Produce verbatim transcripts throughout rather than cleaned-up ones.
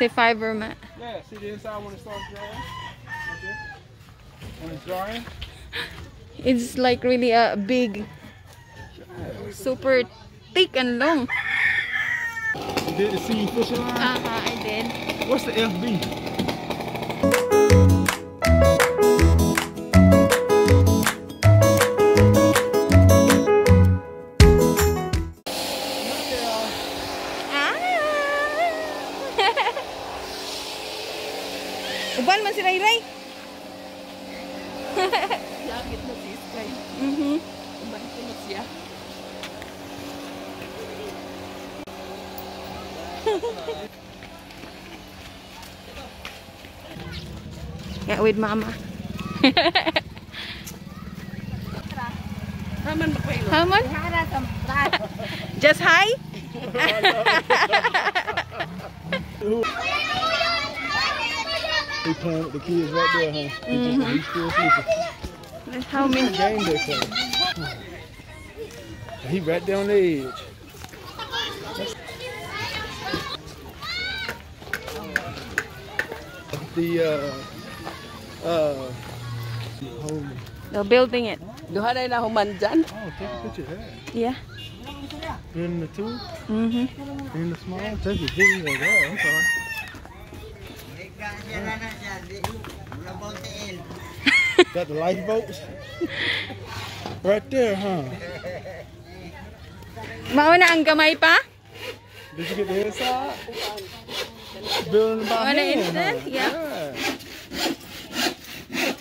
Say fiber mat. Yeah, see the inside when it starts drying? Okay. When it's drying? It's like really a uh, big, super thick and long. You did see you fishing line? Uh-huh, I did. What's the F B? Uban man si Ray Ray. Yakit na si Sky. Mhm. Uban ko na siya. Yeah, with mama. Haman ba kayo? Haman? Just hi. They playing with the kids right there, huh? Mm -hmm. They still sleeping. That's how many games they play. He right there on the edge. The uh uh they're building it. Do they na humanjan? Oh, take a picture of that. Yeah. In the two? Mm-hmm. In the small? Take a picture of that. I'm sorry. Got the lifeboats? Right there, huh? Mauna ang gamay pa? Did you get the inside? Building by Mauna hand, instant? Huh? Yeah. Yeah.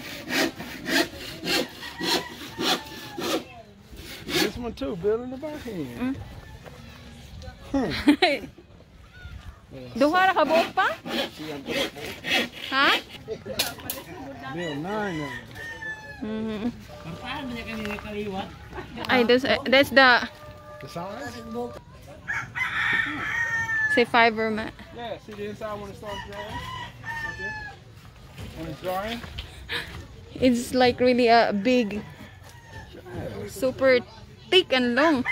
This one too, building by hand. Hmm. Duha ka buot pa? Ha? Mm-hmm. Ay, that's, uh, that's the... The size? Say fiber mat. Yeah, see the inside when it starts drying? Okay. When it's drying? It's like really a uh, big, super thick and long.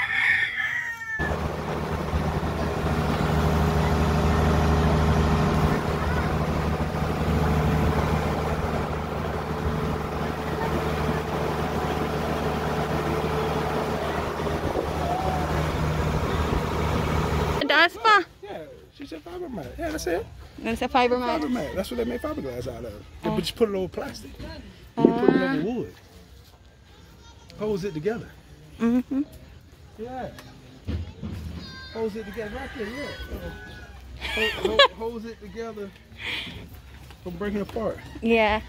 Pa. Yeah, she said fiber mat. Yeah, that's it. That's a fiber mat. Fiber mat. That's what they make fiberglass out of. They oh. just put a little plastic. Uh. You put it over wood. Holds it together. Mm-hmm. Yeah. Holds it together right there, yeah. Hold, hold, holds it together from breaking apart. Yeah.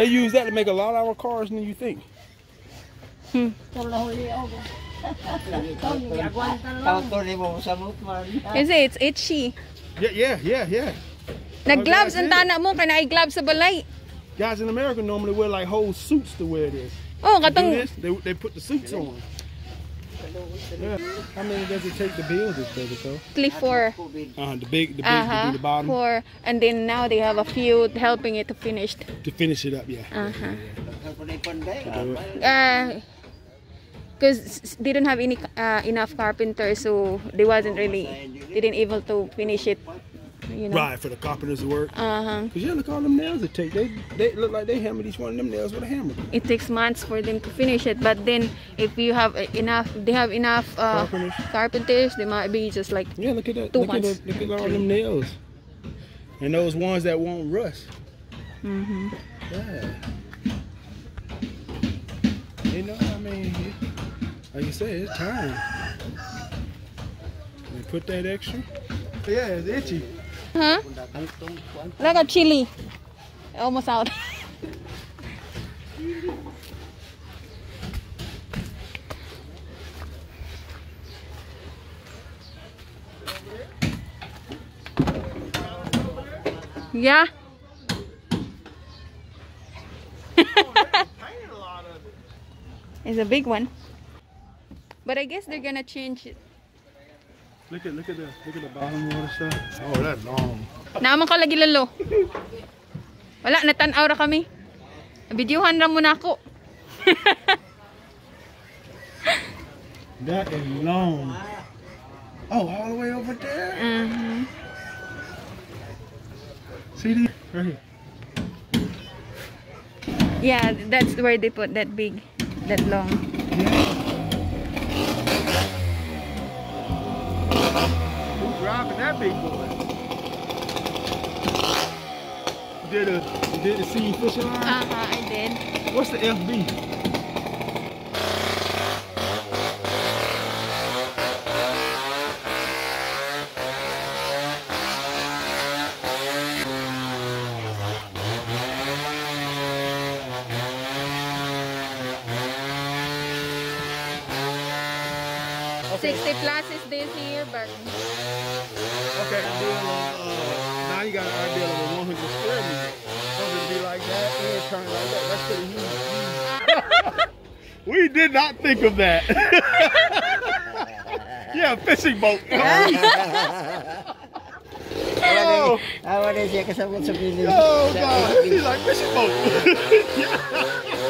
They use that to make a lot of our cars than you think. Hmm. Is it? It's itchy. Yeah, yeah, yeah, yeah. Nag-gloves ang tana mo, kaya nai-gloves sa balay. Guys in America normally wear like whole suits to wear this. Oh, katong. This, they, they put the suits on. Yeah. How many does it take to build this baby though? Only four. Uh, the big, the big, uh -huh. the bottom. Four, and then now they have a few helping it to finish. To finish it up, yeah. Uh huh. Yeah. Uh. Because they didn't have any uh, enough carpenters, so they wasn't really, they didn't able to finish it. You know? Right, for the carpenters to work. Uh huh. Because you look all them nails it take. They they look like they hammered each one of them nails with a hammer. It takes months for them to finish it, but then if you have enough, they have enough uh, carpenters. carpenters. They might be just like yeah. Look at that. Two look, months. At the, look at all them nails, and those ones that won't rust. Mhm. Mm yeah. You know, I mean. It, Like you said, it's time. You put that extra? Yeah, it's itchy. Huh? Like a chili. Almost out. Yeah. It's a big one. But I guess they're gonna change it. Look at look at the look at the bottom water stuff. Oh, that's long. Naman ka lagi lalo. Wala natan-aw ra kami. Videohan ra muna ako. That is long. Oh, all the way over there. Mhm. Mm See, right here. Yeah, that's where they put that big, that long. Yeah. Who's driving that big boy? You did a, you did a sea fishing line? Uh-huh, I did. What's the F B? sixty plus is this here, but... Okay, then, uh, now you got an idea of a one hundred square meter. Something be like that, and turn like that. That's pretty huge. We did not think of that. Yeah, fishing boat. Oh, God. She's like, fishing boat.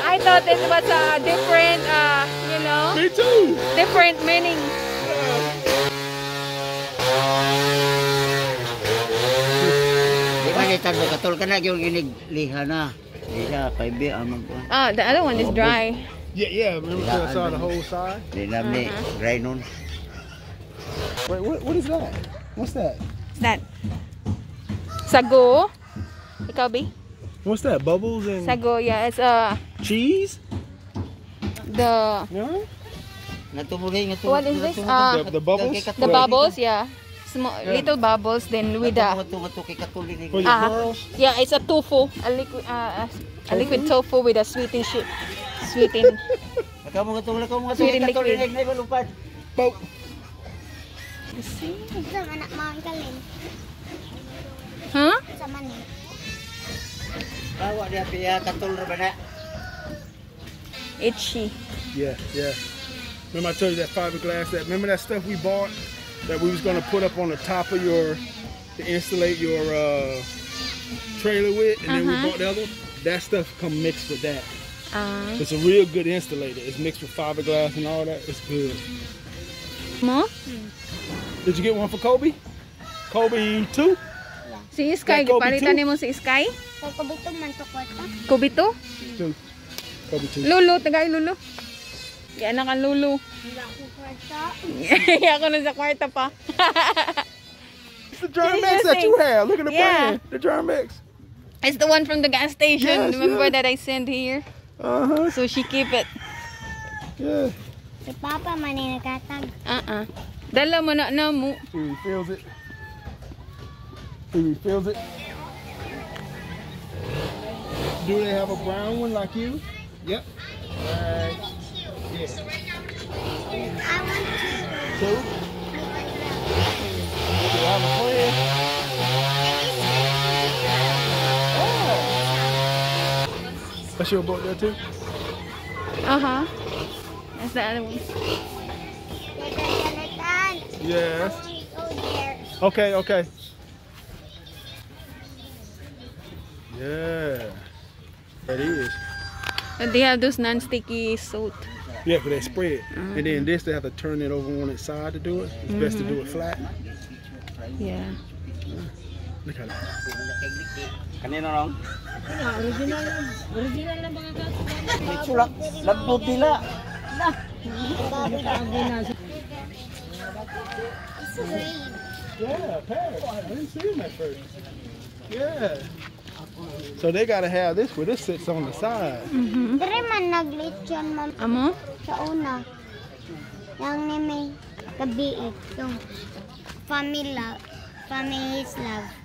I thought this was a different, uh, you know. Me too. Different meaning. Oh, the other one is dry. Yeah, yeah. Remember I saw the whole side? Uh-huh. Wait, what, what is that? What's that? That sago. Ikaw, B? What's that? Bubbles and sago, yeah, it's a uh, cheese? The no? What is this? Uh, the, the bubbles? The bubbles, yeah. Small, yeah. Little bubbles, then with the uh, yeah, it's a tofu, a liquid uh, a liquid tofu with a sweetened shit. Sweetened. Sweetened liquid. Boat. See? Huh? Itchy. Yeah, yeah. Remember I told you that fiberglass, that remember that stuff we bought that we was gonna put up on the top of your to insulate your uh, trailer with, and then uh-huh. we bought the other one? That stuff come mixed with that. Uh, it's a real good insulator. It's mixed with fiberglass and all that. It's good. More? Did you get one for Kobe? Kobe two? Si Sky, palitan mo si Sky? Kobe two man to kwarta. Kobe two? Kobe two. Lulu, tagay Lulu. Yan ang Lulu. Hindi ako kwarta. Hindi ako na sa kwarta pa. It's the drum mix that you have. Look at the brand. The drum mix. It's the one from the gas station. Remember that I sent here? Uh-huh. So she keep it. Yeah. Si Papa maninagatag. Uh-uh. Dala mo na na mo. He feels it. He feels it. Do they have a brown one like you? Yep. Alright. Yeah. I want two. Two? Do you have a plan? Oh. That's your boat there too? Uh-huh. That's the other one. Yes. Okay, okay. Yeah. That is. But they have those non-sticky soap. Yeah, but they spread. Mm-hmm. And then this, they have to turn it over on its side to do it. It's mm-hmm. best to do it flat. Yeah. Look at that. It's green. Yeah, parrot. I didn't see him at first. Yeah. So they gotta have this where this sits on the side. Mm-hmm. Dreman naglityon mom. Amo? Sa una. Yang ni may gabi itong family love. Family's love.